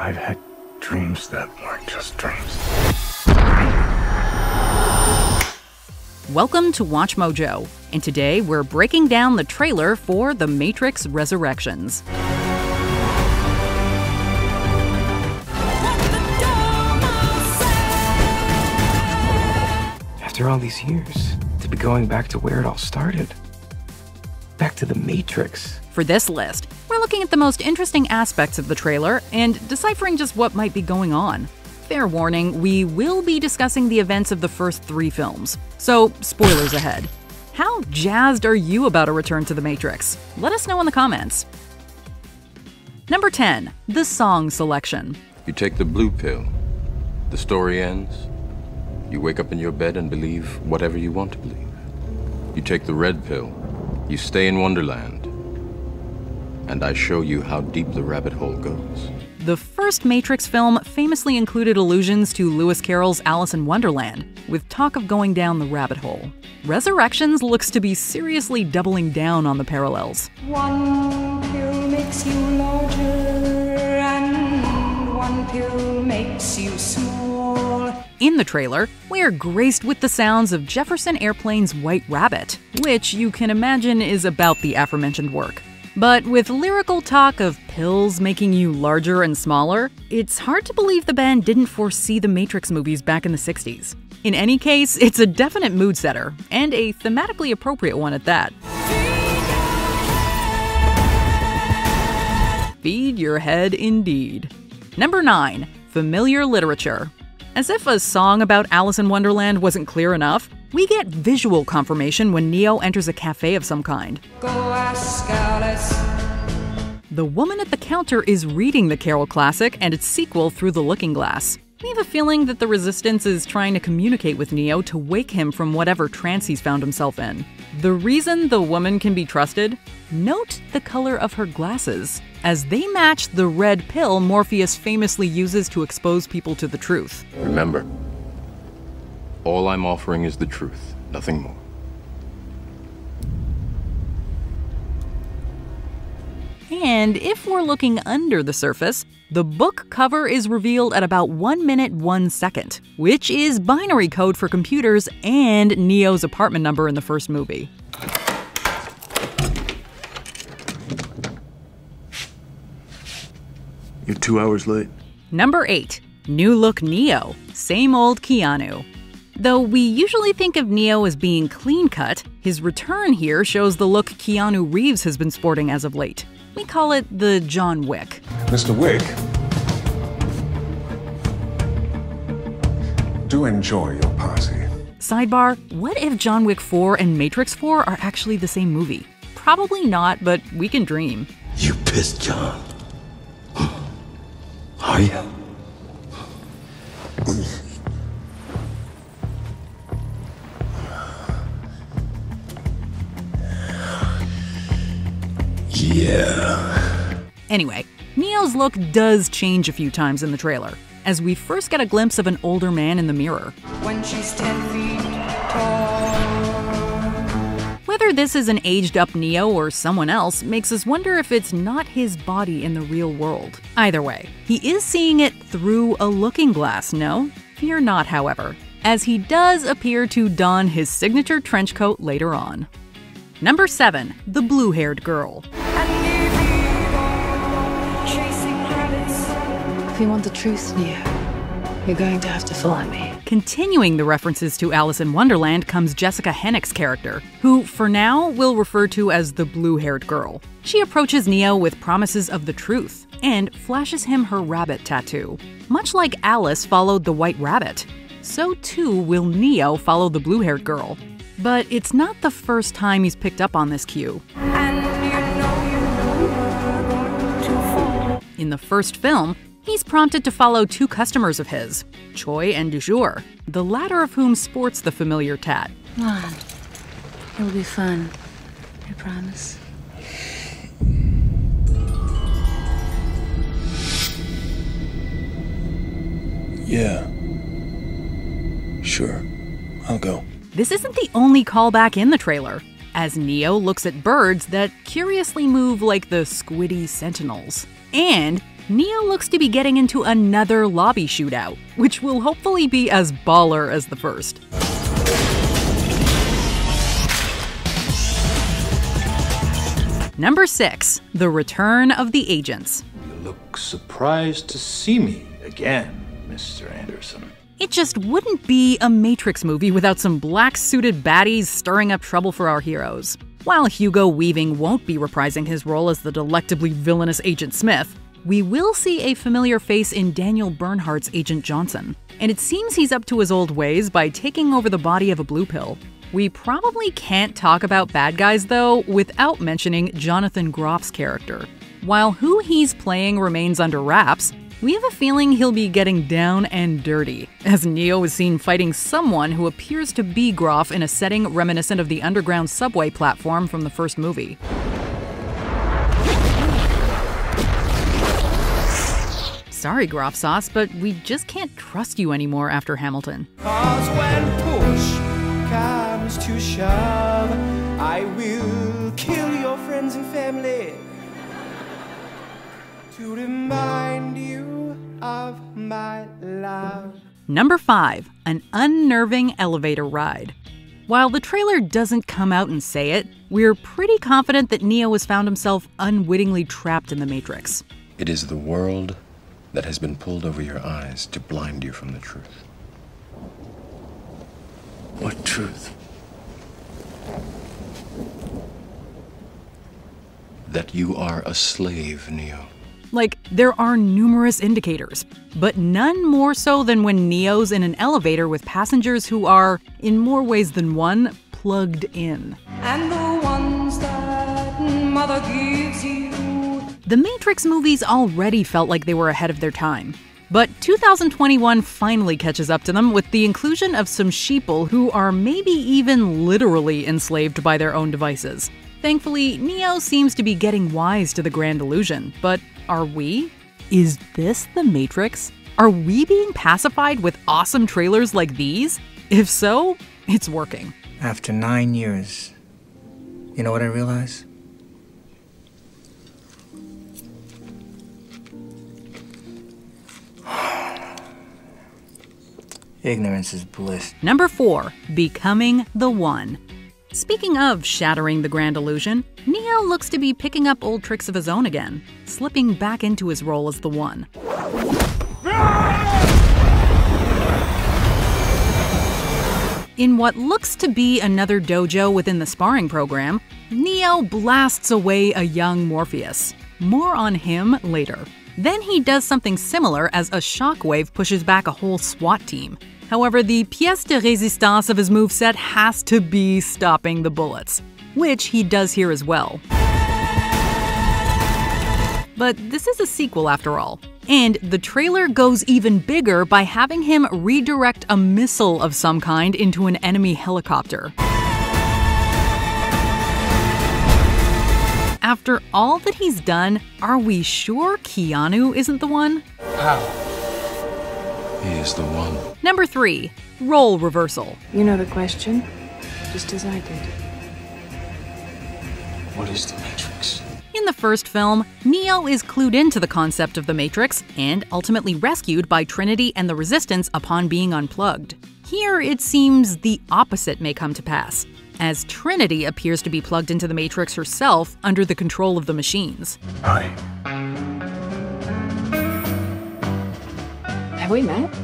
I've had dreams that weren't just dreams. Welcome to Watch Mojo, and today we're breaking down the trailer for The Matrix Resurrections. After all these years, to be going back to where it all started. Back to the Matrix. For this list, we're looking at the most interesting aspects of the trailer and deciphering just what might be going on. Fair warning, we will be discussing the events of the first three films, so spoilers ahead. How jazzed are you about a return to the Matrix? Let us know in the comments. Number 10, the song selection. You take the blue pill, the story ends. You wake up in your bed and believe whatever you want to believe. You take the red pill. You stay in Wonderland, and I show you how deep the rabbit hole goes. The first Matrix film famously included allusions to Lewis Carroll's Alice in Wonderland, with talk of going down the rabbit hole. Resurrections looks to be seriously doubling down on the parallels. One pill makes you larger, and one pill makes you small. In the trailer, we are graced with the sounds of Jefferson Airplane's White Rabbit, which you can imagine is about the aforementioned work. But with lyrical talk of pills making you larger and smaller, it's hard to believe the band didn't foresee the Matrix movies back in the 60s. In any case, it's a definite mood setter, and a thematically appropriate one at that. Feed your head indeed. Number 9, familiar literature. As if a song about Alice in Wonderland wasn't clear enough, we get visual confirmation when Neo enters a cafe of some kind. Go ask Alice. The woman at the counter is reading the Carroll classic and its sequel, Through the Looking Glass. We have a feeling that the Resistance is trying to communicate with Neo to wake him from whatever trance he's found himself in. The reason the woman can be trusted? Note the color of her glasses, as they match the red pill Morpheus famously uses to expose people to the truth. Remember, all I'm offering is the truth, nothing more. And if we're looking under the surface, the book cover is revealed at about 1 minute, 1 second, which is binary code for computers and Neo's apartment number in the first movie. You're 2 hours late. Number 8, new look Neo, same old Keanu. Though we usually think of Neo as being clean-cut, his return here shows the look Keanu Reeves has been sporting as of late. We call it the John Wick. Mr. Wick, do enjoy your party. Sidebar, what if John Wick 4 and Matrix 4 are actually the same movie? Probably not, but we can dream. You pissed, John. Are you? Yeah. Anyway, Neo's look does change a few times in the trailer, as we first get a glimpse of an older man in the mirror. When she's 10 feet tall. Whether this is an aged-up Neo or someone else makes us wonder if it's not his body in the real world. Either way, he is seeing it through a looking glass, no? Fear not, however, as he does appear to don his signature trench coat later on. Number 7, the blue-haired girl. If you want the truth, Neo, you're going to have to follow me. Continuing the references to Alice in Wonderland comes Jessica Henwick's character, who, for now, we'll refer to as the blue-haired girl. She approaches Neo with promises of the truth and flashes him her rabbit tattoo. Much like Alice followed the White Rabbit, so too will Neo follow the blue-haired girl. But it's not the first time he's picked up on this cue. And you know in the first film, he's prompted to follow two customers of his, Choi and Du Jour, the latter of whom sports the familiar tat. Come on. It'll be fun. I promise. Yeah. Sure. I'll go. This isn't the only callback in the trailer, as Neo looks at birds that curiously move like the squiddy sentinels. And Neo looks to be getting into another lobby shootout, which will hopefully be as baller as the first. Number 6. The Return of the Agents. You look surprised to see me again, Mr. Anderson. It just wouldn't be a Matrix movie without some black-suited baddies stirring up trouble for our heroes. While Hugo Weaving won't be reprising his role as the delectably villainous Agent Smith, we will see a familiar face in Daniel Bernhardt's Agent Johnson, and it seems he's up to his old ways by taking over the body of a blue pill. We probably can't talk about bad guys, though, without mentioning Jonathan Groff's character. While who he's playing remains under wraps, we have a feeling he'll be getting down and dirty, as Neo is seen fighting someone who appears to be Groff in a setting reminiscent of the underground subway platform from the first movie. Sorry, Groff Sauce, but we just can't trust you anymore after Hamilton. To shove, I will kill your friends and family to remind you of my love. Number 5. An unnerving elevator ride. While the trailer doesn't come out and say it, we're pretty confident that Neo has found himself unwittingly trapped in the Matrix. It is the world that has been pulled over your eyes to blind you from the truth. What truth? That you are a slave, Neo. Like, there are numerous indicators, but none more so than when Neo's in an elevator with passengers who are, in more ways than one, plugged in. And the ones that mother gives you. The Matrix movies already felt like they were ahead of their time. But 2021 finally catches up to them with the inclusion of some sheeple who are maybe even literally enslaved by their own devices. Thankfully, Neo seems to be getting wise to the grand illusion, but are we? Is this the Matrix? Are we being pacified with awesome trailers like these? If so, it's working. After 9 years, you know what I realize? Ignorance is bliss. Number 4. Becoming the One. Speaking of shattering the grand illusion, Neo looks to be picking up old tricks of his own again, slipping back into his role as the One. In what looks to be another dojo within the sparring program, Neo blasts away a young Morpheus. More on him later. Then he does something similar as a shockwave pushes back a whole SWAT team. However, the pièce de résistance of his moveset has to be stopping the bullets, which he does here as well. But this is a sequel after all, and the trailer goes even bigger by having him redirect a missile of some kind into an enemy helicopter. After all that he's done, are we sure Keanu isn't the one? How? He is the one. Number 3. Role reversal. You know the question, just as I did. What is the Matrix? In the first film, Neo is clued into the concept of the Matrix and ultimately rescued by Trinity and the Resistance upon being unplugged. Here, it seems the opposite may come to pass, as Trinity appears to be plugged into the Matrix herself under the control of the machines. Hi. Have we met?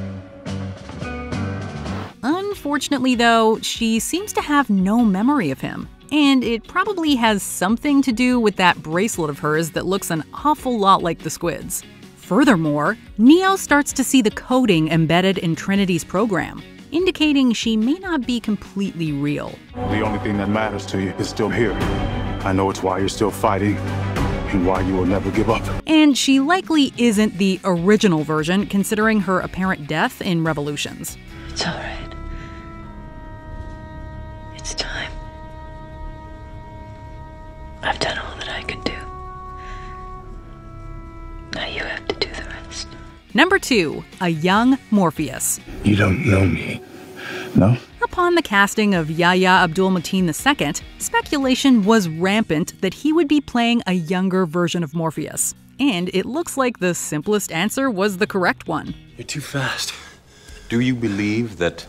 Unfortunately, though, she seems to have no memory of him, and it probably has something to do with that bracelet of hers that looks an awful lot like the squid's. Furthermore, Neo starts to see the coding embedded in Trinity's program, indicating she may not be completely real. The only thing that matters to you is still here. I know it's why you're still fighting and why you will never give up. And she likely isn't the original version, considering her apparent death in Revolutions. It's all right. It's time. I've done all that I could do. Now you have to do the rest. Number 2. A young Morpheus. You don't know me, no? Upon the casting of Yahya Abdul-Mateen II, speculation was rampant that he would be playing a younger version of Morpheus. And it looks like the simplest answer was the correct one. You're too fast. Do you believe that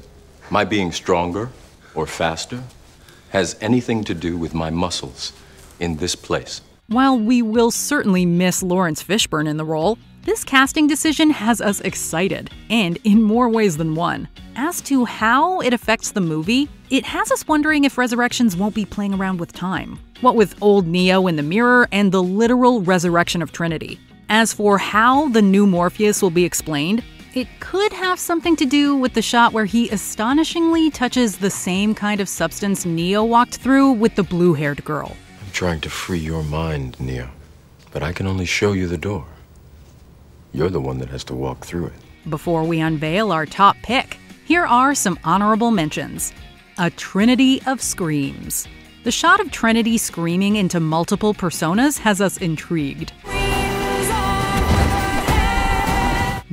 my being stronger or faster has anything to do with my muscles in this place? While we will certainly miss Lawrence Fishburne in the role, this casting decision has us excited, and in more ways than one. As to how it affects the movie, it has us wondering if Resurrections won't be playing around with time. What with old Neo in the mirror and the literal resurrection of Trinity. As for how the new Morpheus will be explained, it could have something to do with the shot where he astonishingly touches the same kind of substance Neo walked through with the blue-haired girl. I'm trying to free your mind, Neo, but I can only show you the door. You're the one that has to walk through it. Before we unveil our top pick, here are some honorable mentions. A Trinity of Screams. The shot of Trinity screaming into multiple personas has us intrigued.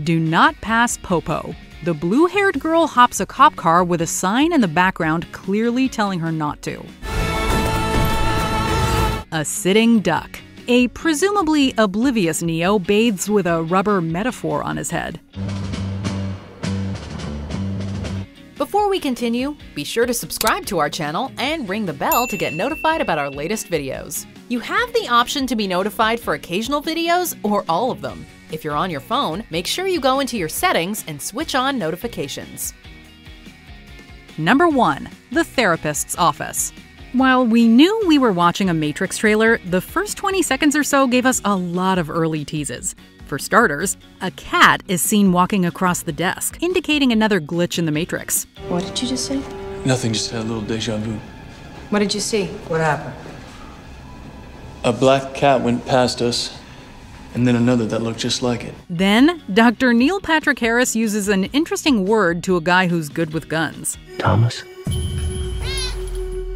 Do Not Pass Popo. The blue-haired girl hops a cop car with a sign in the background clearly telling her not to. A Sitting Duck. A presumably oblivious Neo bathes with a rubber metaphor on his head. Before we continue, be sure to subscribe to our channel and ring the bell to get notified about our latest videos. You have the option to be notified for occasional videos or all of them. If you're on your phone, make sure you go into your settings and switch on notifications. Number 1. The Therapist's Office. While we knew we were watching a Matrix trailer, the first 20 seconds or so gave us a lot of early teases. For starters, a cat is seen walking across the desk, indicating another glitch in the Matrix. What did you just say? Nothing, just had a little deja vu. What did you see? What happened? A black cat went past us, and then another that looked just like it. Then, Dr. Neil Patrick Harris uses an interesting word to a guy who's good with guns. Thomas?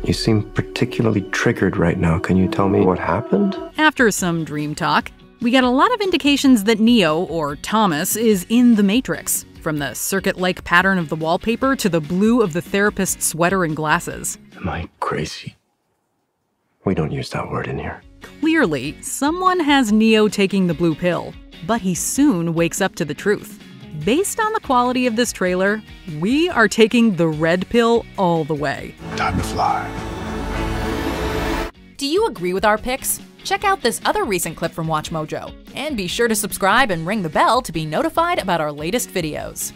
You seem particularly triggered right now. Can you tell me what happened? After some dream talk, we get a lot of indications that Neo, or Thomas, is in the Matrix, from the circuit-like pattern of the wallpaper to the blue of the therapist's sweater and glasses. Am I crazy? We don't use that word in here. Clearly, someone has Neo taking the blue pill, but he soon wakes up to the truth. Based on the quality of this trailer, we are taking the red pill all the way. Time to fly. Do you agree with our picks? Check out this other recent clip from WatchMojo, and be sure to subscribe and ring the bell to be notified about our latest videos.